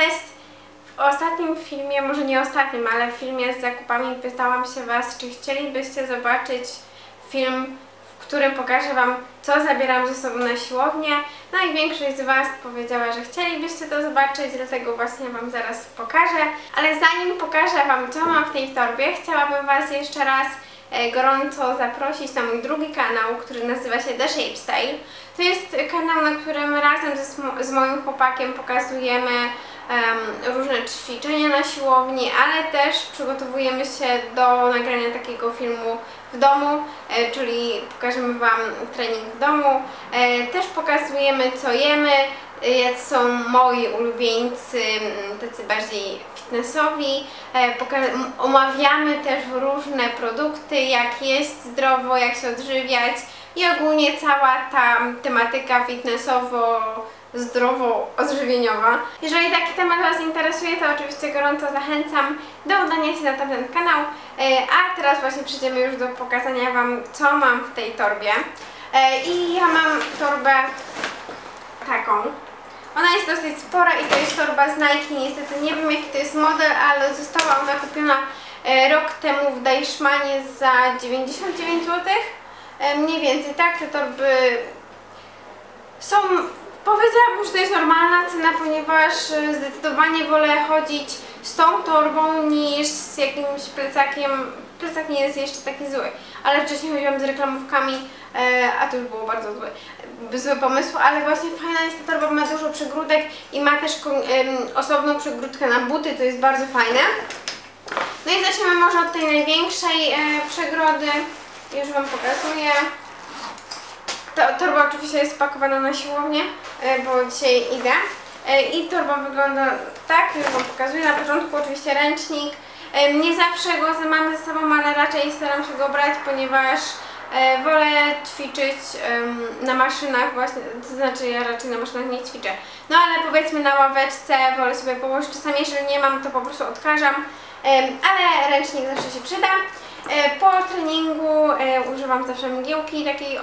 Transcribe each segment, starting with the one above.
Cześć! W ostatnim filmie, może nie ostatnim, ale w filmie z zakupami pytałam się Was, czy chcielibyście zobaczyć film, w którym pokażę Wam, co zabieram ze sobą na siłownię. No i większość z Was powiedziała, że chcielibyście to zobaczyć, dlatego właśnie Wam zaraz pokażę. Ale zanim pokażę Wam, co mam w tej torbie, chciałabym Was jeszcze raz gorąco zaprosić na mój drugi kanał, który nazywa się The Shape Style. To jest kanał, na którym razem z moim chłopakiem pokazujemy różne ćwiczenia na siłowni, ale też przygotowujemy się do nagrania takiego filmu w domu, czyli pokażemy Wam trening w domu. Też pokazujemy, co jemy, jacy są moi ulubieńcy, tacy bardziej fitnessowi. Omawiamy też różne produkty, jak jeść zdrowo, jak się odżywiać i ogólnie cała ta tematyka fitnessowo zdrowo-odżywieniowa. Jeżeli taki temat Was interesuje, to oczywiście gorąco zachęcam do udania się na ten kanał. A teraz właśnie przejdziemy już do pokazania Wam, co mam w tej torbie. I ja mam torbę taką. Ona jest dosyć spora i to jest torba z Nike. Niestety nie wiem, jaki to jest model, ale została ona kupiona rok temu w Deichmanie za 99 zł. Mniej więcej tak, te torby są... Powiedziałabym, że to jest normalna cena, ponieważ zdecydowanie wolę chodzić z tą torbą niż z jakimś plecakiem. Plecak nie jest jeszcze taki zły, ale wcześniej chodziłam z reklamówkami, a to już było bardzo zły pomysł, ale właśnie fajna jest ta torba, ma dużo przegródek i ma też osobną przegródkę na buty, to jest bardzo fajne. No i zaczniemy może od tej największej przegrody, już Wam pokazuję. Ta torba oczywiście jest spakowana na siłownię, bo dzisiaj idę. I torba wygląda tak, już Wam pokazuję. Na początku oczywiście ręcznik. Nie zawsze go mamy ze sobą, ale raczej staram się go brać, ponieważ wolę ćwiczyć na maszynach właśnie, to znaczy ja raczej na maszynach nie ćwiczę. No ale powiedzmy na ławeczce wolę sobie położyć, czasami jeżeli nie mam, to po prostu odkażam, ale ręcznik zawsze się przyda. Po treningu używam zawsze mgiełki takiej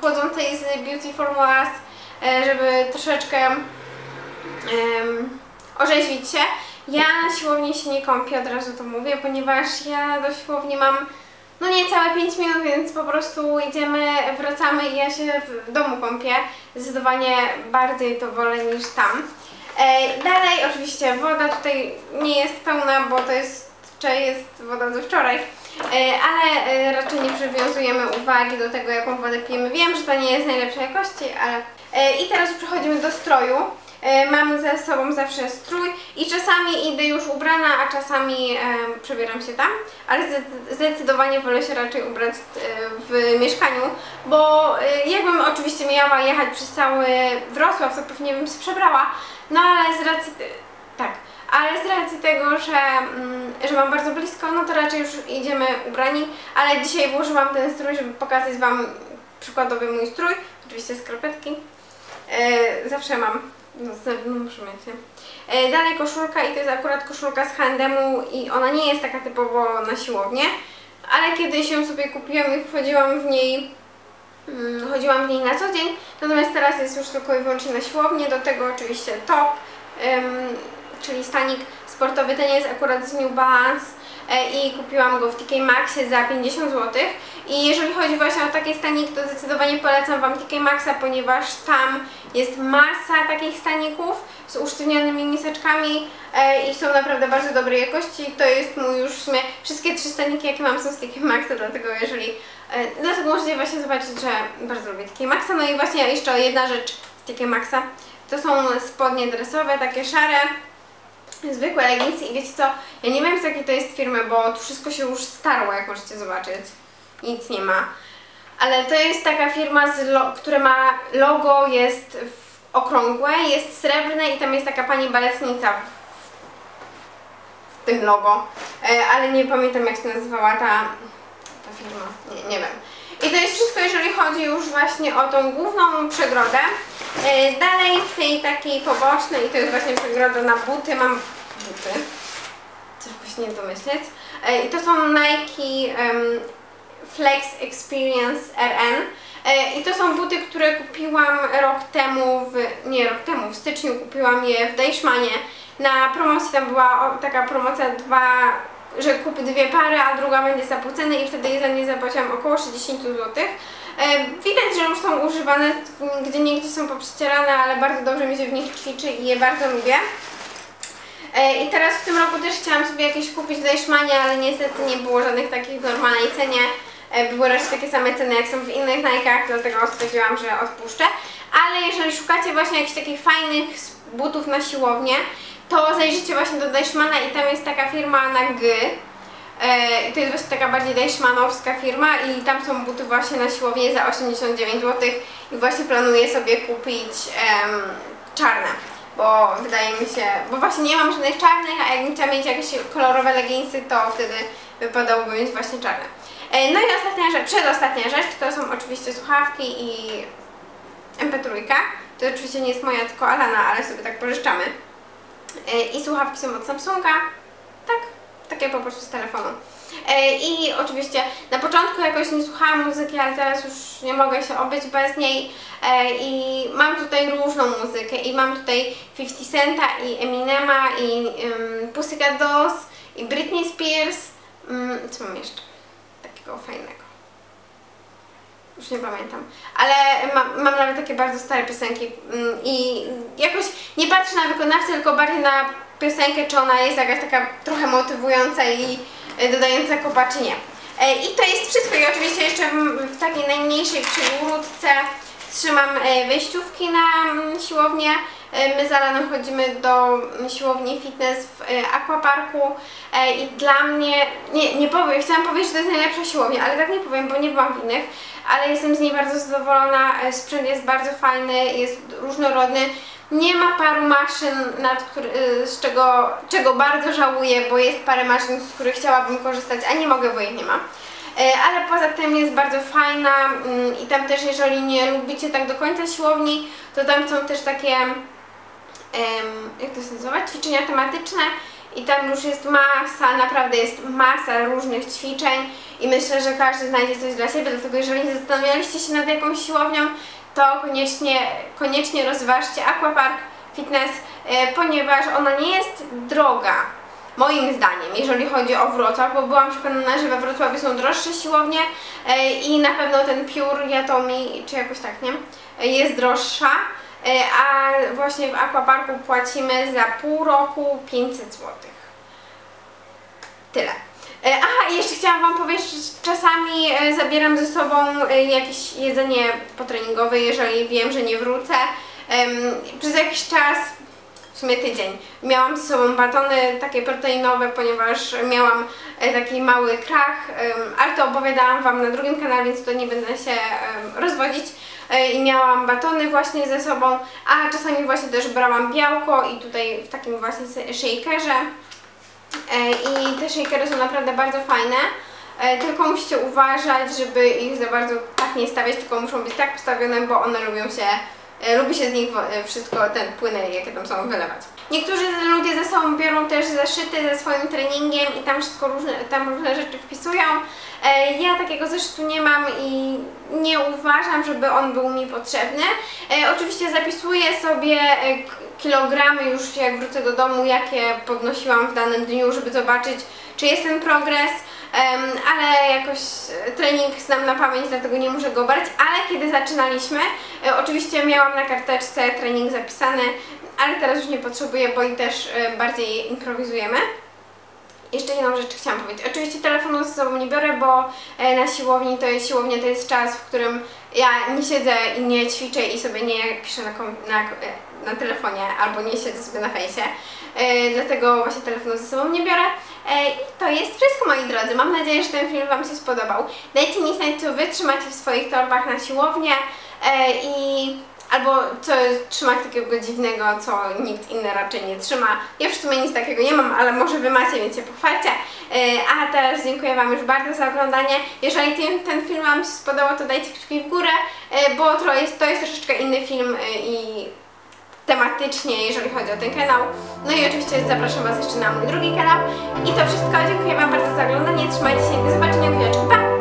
chłodzącej z Beauty Formulas, żeby troszeczkę orzeźwić się. Ja na siłowni się nie kąpię, od razu to mówię, ponieważ ja do siłowni mam no niecałe 5 minut, więc po prostu idziemy, wracamy i ja się w domu kąpię. Zdecydowanie bardziej to wolę niż tam. Dalej oczywiście woda tutaj nie jest pełna, bo to jest, wczoraj jest woda ze wczoraj. Ale raczej nie przywiązujemy uwagi do tego, jaką wodę pijemy. Wiem, że to nie jest najlepszej jakości, ale... I teraz przechodzimy do stroju. Mam ze sobą zawsze strój i czasami idę już ubrana, a czasami przebieram się tam, ale zdecydowanie wolę się raczej ubrać w mieszkaniu, bo jakbym oczywiście miała jechać przez cały Wrocław, to pewnie bym się przebrała, no ale z racji... tak. Ale z racji tego, że mam bardzo blisko, no to raczej już idziemy ubrani, ale dzisiaj włożyłam ten strój, żeby pokazać Wam przykładowy mój strój, oczywiście skarpetki, zawsze mam, no muszę mieć, nie? Dalej koszulka i to jest akurat koszulka z H&M-u i ona nie jest taka typowo na siłownię, ale kiedyś ją sobie kupiłam i chodziłam w niej na co dzień, natomiast teraz jest już tylko i wyłącznie na siłownię, do tego oczywiście top, czyli stanik sportowy, ten jest akurat z New Balance i kupiłam go w TK Maxie za 50 zł. I jeżeli chodzi właśnie o taki stanik, to zdecydowanie polecam Wam TK Maxa, ponieważ tam jest masa takich staników z usztywnionymi miseczkami i są naprawdę bardzo dobrej jakości. To jest mój już w sumie, wszystkie 3 staniki, jakie mam, są z TK Maxa, dlatego możecie właśnie zobaczyć, że bardzo lubię TK Maxa. No i właśnie jeszcze jedna rzecz z TK Maxa, to są spodnie dresowe, takie szare, zwykłe leginsy i wiecie co, ja nie wiem z jakiej to jest firmy, bo tu wszystko się już starło, jak możecie zobaczyć, nic nie ma, ale to jest taka firma, która ma logo, jest okrągłe, jest srebrne i tam jest taka pani baletnica w tym logo, ale nie pamiętam, jak się nazywała ta firma, nie wiem. I to jest wszystko, jeżeli chodzi już właśnie o tą główną przegrodę. Dalej w tej takiej pobocznej, i to jest właśnie przegroda na buty, mam buty, coś nie domyśleć. I to są Nike Flex Experience RN. I to są buty, które kupiłam rok temu, w styczniu kupiłam je w Deichmanie. Na promocji tam była taka promocja, że kup dwie pary, a druga będzie za pół ceny i wtedy za nie zapłaciłam około 60 zł. Widać, że już są używane, gdzie niegdzie są poprzecierane, ale bardzo dobrze mi się w nich ćwiczy i je bardzo lubię. I teraz w tym roku też chciałam sobie jakieś kupić w Deichmanie, ale niestety nie było żadnych takich w normalnej cenie. Były raczej takie same ceny jak są w innych Nike'ach, dlatego stwierdziłam, że odpuszczę. Ale jeżeli szukacie właśnie jakichś takich fajnych butów na siłownię, to zajrzyjcie właśnie do Deichmana i tam jest taka firma na G. To jest właśnie taka bardziej deichmanowska firma i tam są buty właśnie na siłownię za 89 zł i właśnie planuję sobie kupić czarne, bo wydaje mi się, bo właśnie nie mam żadnych czarnych, a jak chciałam mieć jakieś kolorowe leginsy, to wtedy wypadałoby mieć właśnie czarne. No i przedostatnia rzecz to są oczywiście słuchawki i MP3. To oczywiście nie jest moja, tylko Alana, ale sobie tak pożyczamy. I słuchawki są od Samsunga, tak, takie po prostu z telefonu. I oczywiście na początku jakoś nie słuchałam muzyki, ale teraz już nie mogę się obyć bez niej. I mam tutaj różną muzykę i mam tutaj 50 Centa i Eminema i Pussycat Dolls i Britney Spears. Co mam jeszcze takiego fajnego? Już nie pamiętam, ale mam nawet takie bardzo stare piosenki i jakoś nie patrzę na wykonawcę, tylko bardziej na piosenkę, czy ona jest jakaś taka trochę motywująca i dodająca kopa, czy nie. I to jest wszystko i oczywiście jeszcze w takiej najmniejszej przygódce trzymam wejściówki na siłownię. My z Alaną chodzimy do siłowni fitness w Aquaparku i dla mnie, nie powiem, chciałam powiedzieć, że to jest najlepsza siłownia, ale tak nie powiem, bo nie byłam w innych, ale jestem z niej bardzo zadowolona, sprzęt jest bardzo fajny, jest różnorodny, nie ma paru maszyn, czego bardzo żałuję, bo jest parę maszyn, z których chciałabym korzystać, a nie mogę, bo ich nie ma. Ale poza tym jest bardzo fajna i tam też, jeżeli nie lubicie tak do końca siłowni, to tam są też takie, jak to się nazywa, ćwiczenia tematyczne i tam już jest masa, naprawdę jest masa różnych ćwiczeń i myślę, że każdy znajdzie coś dla siebie, dlatego jeżeli nie zastanawialiście się nad jakąś siłownią, to koniecznie rozważcie Aquapark Fitness, ponieważ ona nie jest droga. Moim zdaniem, jeżeli chodzi o Wrocław, bo byłam przekonana, że we Wrocławiu są droższe siłownie i na pewno ten Pure Yatomi, czy jakoś tak, nie? Jest droższa, a właśnie w Aquaparku płacimy za pół roku 500 zł. Tyle. Aha, i jeszcze chciałam wam powiedzieć, że czasami zabieram ze sobą jakieś jedzenie potreningowe, jeżeli wiem, że nie wrócę. Przez jakiś czas, w sumie tydzień, miałam z sobą batony takie proteinowe, ponieważ miałam taki mały krach, ale to opowiadałam wam na drugim kanale, więc to nie będę się rozwodzić. I miałam batony właśnie ze sobą, a czasami właśnie też brałam białko i tutaj w takim właśnie shakerze. I te shakery są naprawdę bardzo fajne, tylko musicie uważać, żeby ich za bardzo tak nie stawiać, tylko muszą być tak postawione, bo one lubi się z nich wszystko, ten płyny, jakie tam są, wylewać. Niektórzy ludzie ze sobą biorą też zeszyty ze swoim treningiem i tam wszystko różne rzeczy wpisują. Ja takiego zeszytu nie mam i nie uważam, żeby on był mi potrzebny. Oczywiście zapisuję sobie kilogramy już, jak wrócę do domu, jakie podnosiłam w danym dniu, żeby zobaczyć, czy jest ten progres. Ale jakoś trening znam na pamięć, dlatego nie muszę go brać, ale kiedy zaczynaliśmy, oczywiście miałam na karteczce trening zapisany, ale teraz już nie potrzebuję, bo i też bardziej improwizujemy. Jeszcze jedną rzecz chciałam powiedzieć. Oczywiście telefonu ze sobą nie biorę, bo na siłowni to jest czas, w którym ja nie siedzę i nie ćwiczę i sobie nie piszę na telefonie albo nie siedzę sobie na fejsie. Dlatego właśnie telefonu ze sobą nie biorę. I to jest wszystko, moi drodzy. Mam nadzieję, że ten film wam się spodobał. Dajcie mi znać, co wy trzymacie w swoich torbach na siłownię albo co trzymać takiego dziwnego, co nikt inny raczej nie trzyma. Ja w sumie nic takiego nie mam, ale może wy macie, więc się pochwalcie. A teraz dziękuję wam już bardzo za oglądanie. Jeżeli ten film wam się spodobał, to dajcie kciuki w górę, bo to jest troszeczkę inny film i tematycznie, jeżeli chodzi o ten kanał. No i oczywiście zapraszam was jeszcze na mój drugi kanał. I to wszystko. Dziękuję wam bardzo za oglądanie. Trzymajcie się i do zobaczenia. Pa!